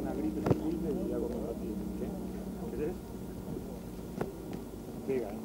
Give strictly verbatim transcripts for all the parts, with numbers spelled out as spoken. una gripe simple y hago como así. ¿Qué? ¿Querés? Pega, ¿eh?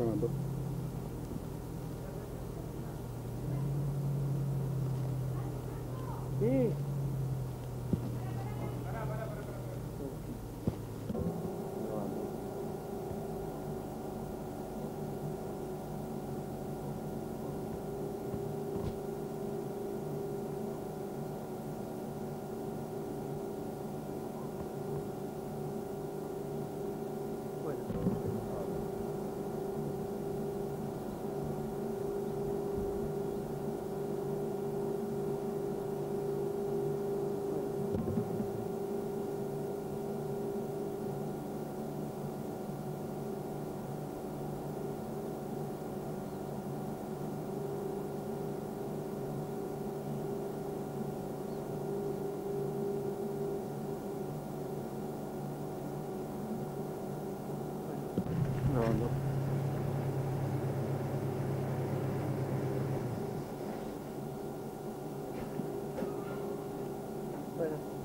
Grabando. Sí. Pará, pará, pará, pará. Grabando. Bueno. No. Bueno.